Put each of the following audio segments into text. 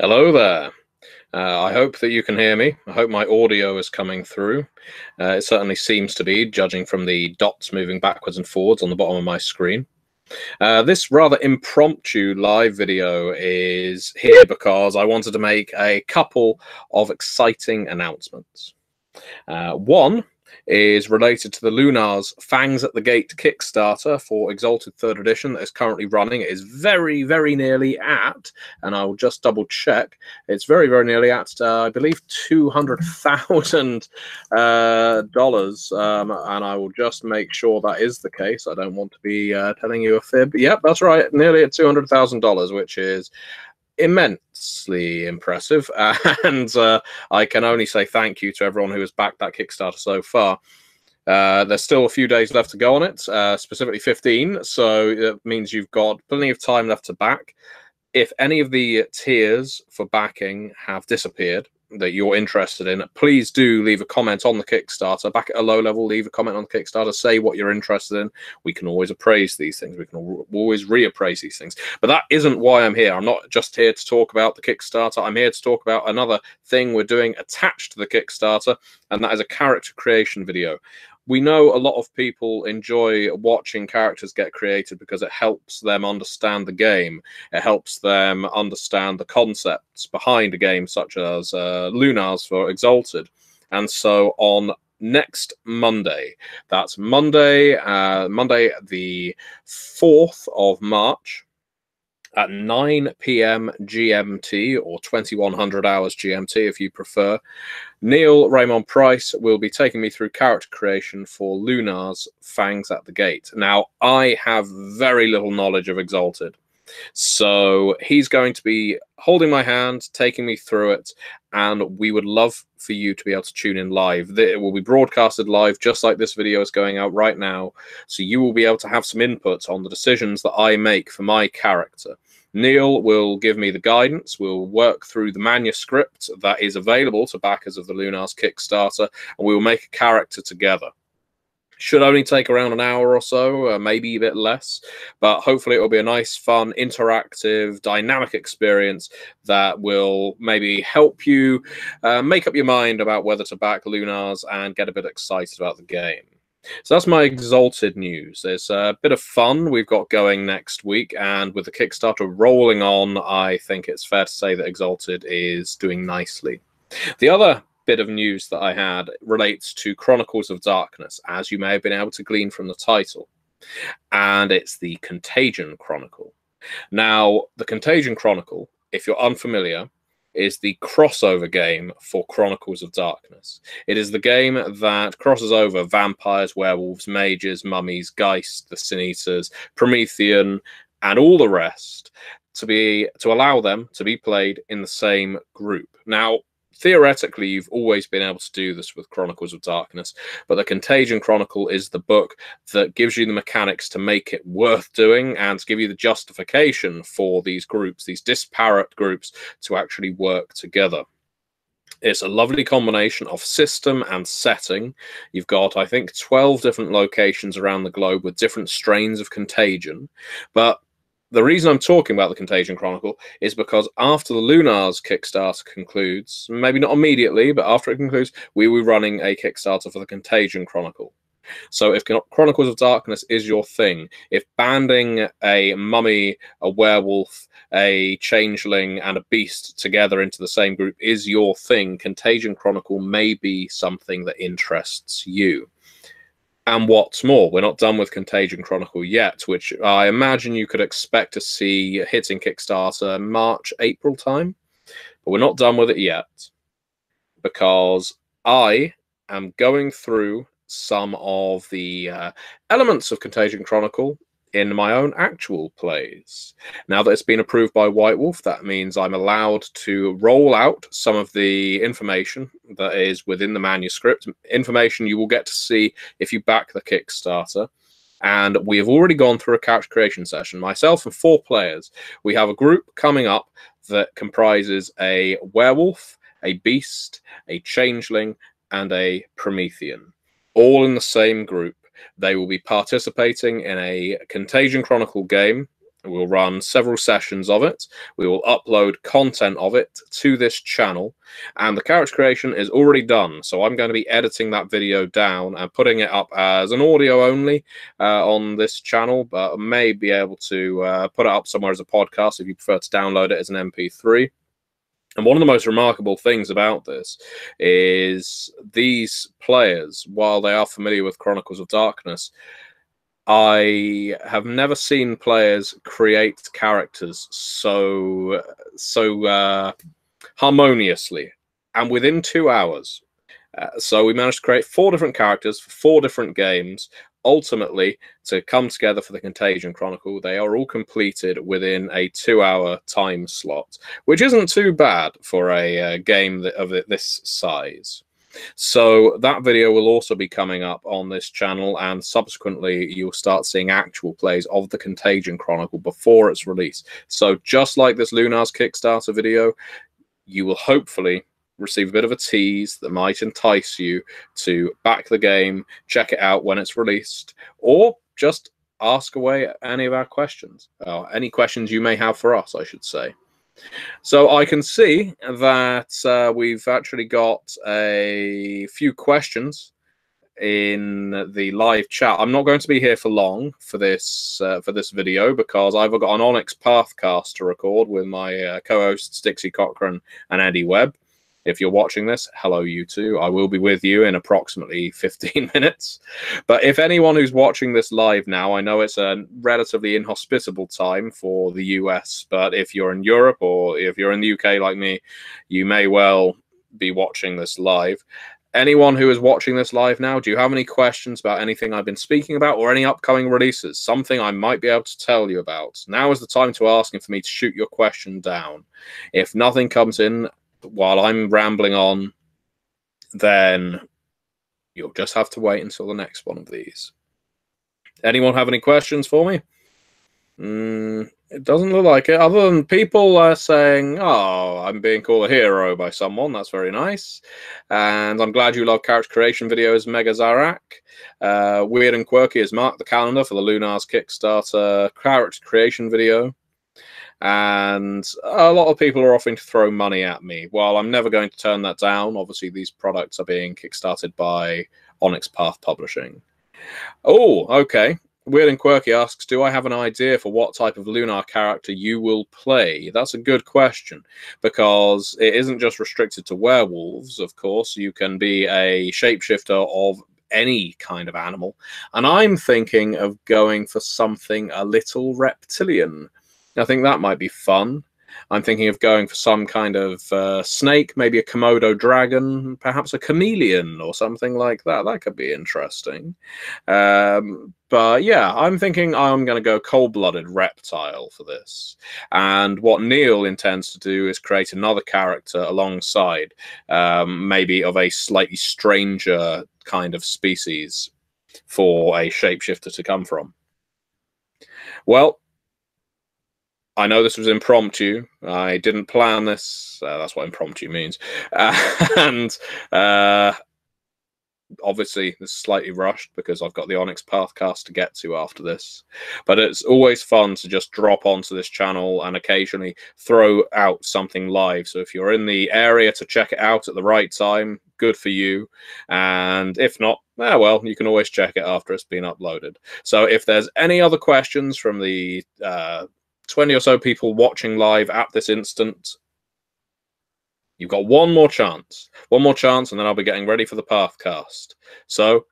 Hello there. I hope that you can hear me. I hope my audio is coming through. It certainly seems to be, judging from the dots moving backwards and forwards on the bottom of my screen. This rather impromptu live video is here because I wanted to make a couple of exciting announcements. One is related to the Lunar's Fangs at the Gate Kickstarter for Exalted 3rd Edition that is currently running. It is very, very nearly at, and I will just double check, it's very, very nearly at, I believe, $200,000, and I will just make sure that is the case. I don't want to be telling you a fib. Yep, that's right, nearly at $200,000, which is immensely impressive, and I can only say thank you to everyone who has backed that Kickstarter so far. There's still a few days left to go on it, specifically 15, so that means you've got plenty of time left to back. If any of the tiers for backing have disappeared that you're interested in, please do leave a comment on the Kickstarter. Back at a low level, leave a comment on the Kickstarter, say what you're interested in. We can always appraise these things. We can always reappraise these things. But that isn't why I'm here. I'm not just here to talk about the Kickstarter. I'm here to talk about another thing we're doing attached to the Kickstarter, and that is a character creation video. We know a lot of people enjoy watching characters get created because it helps them understand the game. It helps them understand the concepts behind a game such as Lunar's for Exalted. And so on next Monday, that's Monday the 4th of March, at 9 PM GMT, or 2100 hours GMT if you prefer, Neil Raymond Price will be taking me through character creation for Lunar's Fangs at the Gate. Now, I have very little knowledge of Exalted, so he's going to be holding my hand, taking me through it, and we would love for you to be able to tune in live. It will be broadcasted live, just like this video is going out right now, so you will be able to have some input on the decisions that I make for my character. Neil will give me the guidance. We'll work through the manuscript that is available to backers of the Lunar's Kickstarter, and we will make a character together. Should only take around an hour or so, maybe a bit less, but hopefully it will be a nice, fun, interactive, dynamic experience that will maybe help you make up your mind about whether to back Lunar's and get a bit excited about the game. So that's my Exalted news. There's a bit of fun we've got going next week, and with the Kickstarter rolling on, I think it's fair to say that Exalted is doing nicely. The other bit of news that I had relates to Chronicles of Darkness, as you may have been able to glean from the title, and it's the Contagion Chronicle. Now, the Contagion Chronicle, if you're unfamiliar, is the crossover game for Chronicles of Darkness. It is the game that crosses over vampires, werewolves, mages, mummies, geists, the Sin Eaters, Promethean, and all the rest to allow them to be played in the same group. Now, theoretically, you've always been able to do this with Chronicles of Darkness, but the Contagion Chronicle is the book that gives you the mechanics to make it worth doing and to give you the justification for these groups, these disparate groups, to actually work together. It's a lovely combination of system and setting. You've got, I think, 12 different locations around the globe with different strains of contagion, but the reason I'm talking about the Contagion Chronicle is because after the Lunar's Kickstarter concludes, maybe not immediately, but after it concludes, we will be running a Kickstarter for the Contagion Chronicle. So if Chronicles of Darkness is your thing, if banding a mummy, a werewolf, a changeling, and a beast together into the same group is your thing, Contagion Chronicle may be something that interests you. And what's more, we're not done with Contagion Chronicle yet, which I imagine you could expect to see hitting Kickstarter March, April time. But we're not done with it yet, because I am going through some of the elements of Contagion Chronicle in my own actual plays. Now that it's been approved by White Wolf, that means I'm allowed to roll out some of the information that is within the manuscript, information you will get to see if you back the Kickstarter. And we have already gone through a character creation session, myself and 4 players. We have a group coming up that comprises a werewolf, a beast, a changeling, and a Promethean, all in the same group. They will be participating in a Contagion Chronicle game We'll run several sessions of it. We will upload content of it to this channel, and the character creation is already done. So I'm going to be editing that video down and putting it up as an audio only on this channel, but I may be able to put it up somewhere as a podcast if you prefer to download it as an MP3. And one of the most remarkable things about this is these players, while they are familiar with Chronicles of Darkness, I have never seen players create characters so harmoniously and within 2 hours. So we managed to create 4 different characters for 4 different games, ultimately to come together for the Contagion Chronicle. They are all completed within a 2-hour time slot, which isn't too bad for a game of this size. So that video will also be coming up on this channel, and subsequently you'll start seeing actual plays of the Contagion Chronicle before its release. So just like this Lunar's Kickstarter video, you will hopefully receive a bit of a tease that might entice you to back the game, check it out when it's released, or just ask away any of our questions, or any questions you may have for us, I should say. So I can see that we've actually got a few questions in the live chat. I'm not going to be here for long for this video, because I've got an Onyx Pathcast to record with my co-hosts Dixie Cochran and Andy Webb. If you're watching this, hello, you two. I will be with you in approximately 15 minutes. But if anyone who's watching this live now, I know it's a relatively inhospitable time for the US, but if you're in Europe or if you're in the UK like me, you may well be watching this live. Anyone who is watching this live now, do you have any questions about anything I've been speaking about or any upcoming releases? Something I might be able to tell you about. Now is the time to ask and for me to shoot your question down. If nothing comes in while I'm rambling on, then you'll just have to wait until the next one of these. Anyone have any questions for me? It doesn't look like it, other than people are saying, oh, I'm being called a hero by someone. That's very nice. And I'm glad you love character creation videos, Megazarak. Weird and Quirky has marked the calendar for the Lunar's Kickstarter character creation video. And a lot of people are offering to throw money at me. Well, I'm never going to turn that down. Obviously, these products are being kickstarted by Onyx Path Publishing. Oh, okay. Weird and Quirky asks, do I have an idea for what type of Lunar character you will play? That's a good question, because it isn't just restricted to werewolves, of course. You can be a shapeshifter of any kind of animal. And I'm thinking of going for something a little reptilian. I think that might be fun. I'm thinking of going for some kind of snake, maybe a Komodo dragon, perhaps a chameleon or something like that. That could be interesting. But yeah, I'm thinking I'm going to go cold-blooded reptile for this. And what Neil intends to do is create another character alongside, maybe of a slightly stranger kind of species for a shapeshifter to come from. Well, I know this was impromptu. I didn't plan this. That's what impromptu means. And obviously, this is slightly rushed because I've got the Onyx Pathcast to get to after this. But it's always fun to just drop onto this channel and occasionally throw out something live. So if you're in the area to check it out at the right time, good for you. And if not, well, you can always check it after it's been uploaded. So if there's any other questions from the 20 or so people watching live at this instant, you've got one more chance, and then I'll be getting ready for the Pathcast. So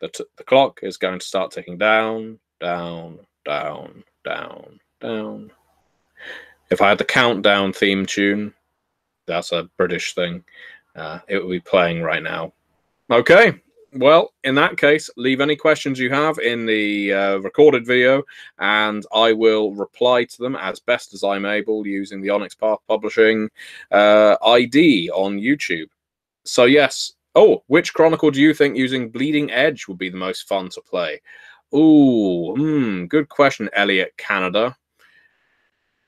the clock is going to start ticking down, down, down, down, down. If I had the countdown theme tune, that's a British thing, it would be playing right now. Okay. Well, in that case, leave any questions you have in the recorded video, and I will reply to them as best as I'm able using the Onyx Path Publishing ID on YouTube. So yes. Oh, which Chronicle do you think using Bleeding Edge would be the most fun to play? Ooh, good question, Elliot Canada.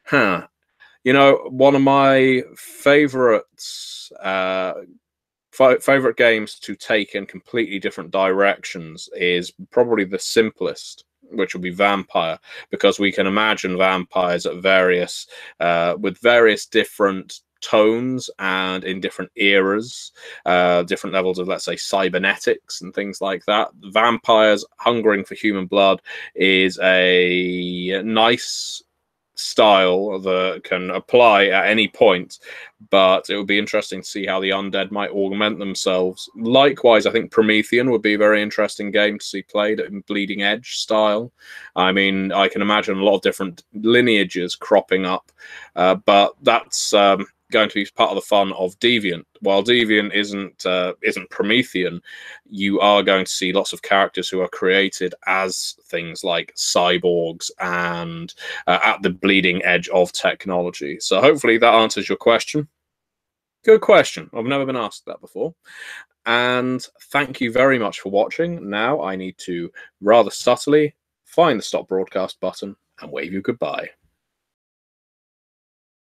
Huh. You know, one of my favorites... favorite games to take in completely different directions is probably the simplest which will be vampire, because we can imagine vampires at various with various different tones and in different eras, different levels of, let's say, cybernetics and things like that. Vampires hungering for human blood is a nice style that can apply at any point, but it would be interesting to see how the undead might augment themselves. Likewise, I think Promethean would be a very interesting game to see played in Bleeding Edge style. I mean, I can imagine a lot of different lineages cropping up, but that's going to be part of the fun of Deviant. While Deviant isn't Promethean, you are going to see lots of characters who are created as things like cyborgs and at the bleeding edge of technology. So hopefully that answers your question. Good question. I've never been asked that before. And thank you very much for watching. Now I need to rather subtly find the stop broadcast button and wave you goodbye.